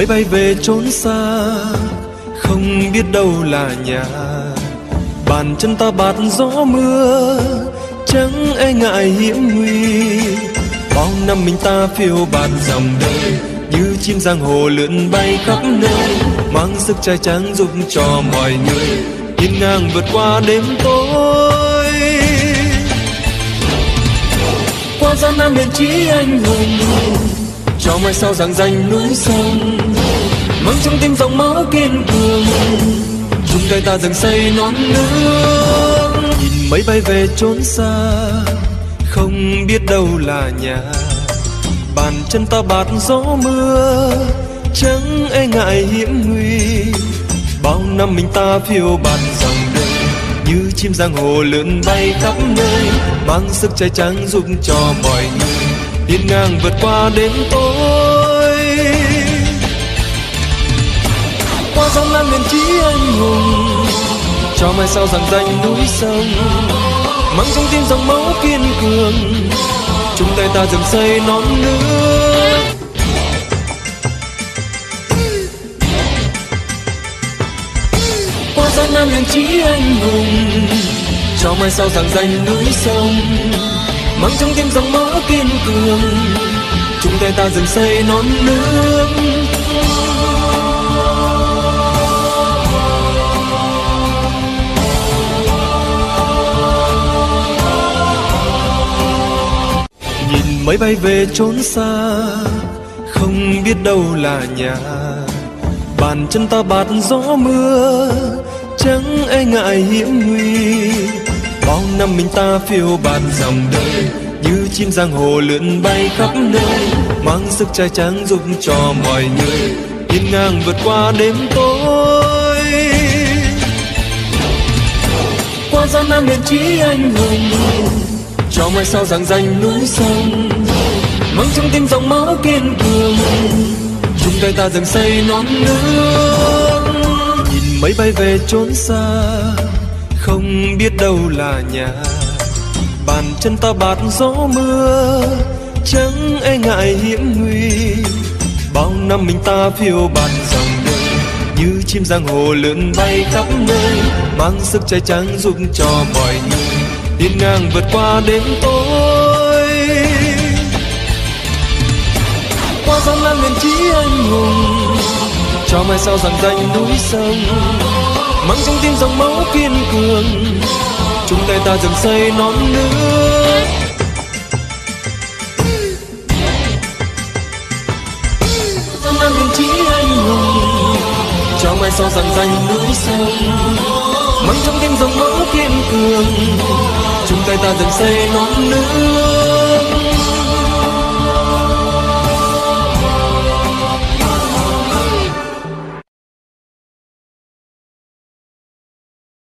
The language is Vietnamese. Máy bay về chốn xa, không biết đâu là nhà. Bàn chân ta bạt gió mưa, chẳng e ngại hiểm nguy. Bao năm mình ta phiêu bạt dòng đời, như chim giang hồ lượn bay khắp nơi, mang sức trai tráng giúp cho mọi người hiên ngang vượt qua đêm tối. Qua gian nan miền trí anh hùng, cho mai sau rạng danh núi sông, mang trong tim dòng máu kiên cường, chung tay ta dần xây non nước. Nhìn máy bay về chốn xa, không biết đâu là nhà. Bàn chân ta bạt gió mưa, chẳng e ngại hiểm nguy. Bao năm mình ta phiêu bạt dòng đời, như chim giang hồ lượn bay khắp nơi, mang sức trai tráng giúp cho mọi người hiên ngang vượt qua đêm tối. Qua sông lam miền trí anh hùng, cho mai sau rằng danh núi sông, mang trong tim dòng máu kiên cường, chúng tay ta dần xây non nước. Qua gian nan miền trí anh hùng, cho mai sau rằng danh núi sông, mang trong tim dòng máu kiên cường, chúng tay ta dần xây non nước. Nhìn máy bay về chốn xa, không biết đâu là nhà. Bàn chân ta bạt gió mưa, chẳng e ngại hiểm nguy. Bao năm mình ta phiêu bạt dòng đời, như chim giang hồ lượn bay khắp nơi, mang sức trai tráng giúp cho mọi người hiên ngang vượt qua đêm tối. Qua gian nan miền trí anh hùng, cho mai sau rạng danh núi sông, mang trong tim dòng máu kiên cường, chung tay ta dần xây non nước. Nhìn máy bay về chốn xa, không biết đâu là nhà. Bàn chân ta bạt gió mưa, chẳng e ngại hiểm nguy. Bao năm mình ta phiêu bạt dòng đời, như chim giang hồ lượn bay khắp nơi, mang sức trai tráng giúp cho mọi người hiên ngang vượt qua đêm tối. Qua gian nan miền trí anh hùng, cho mai sau rạng danh núi sông, mang trong tim dòng máu kiên cường, chúng tay ta dần xây non nước. Gian nan miền trí anh hùng, cho mai sau rạng danh núi sông, mang trong tim dòng máu kiên cường, chúng tay ta dần xây non nước.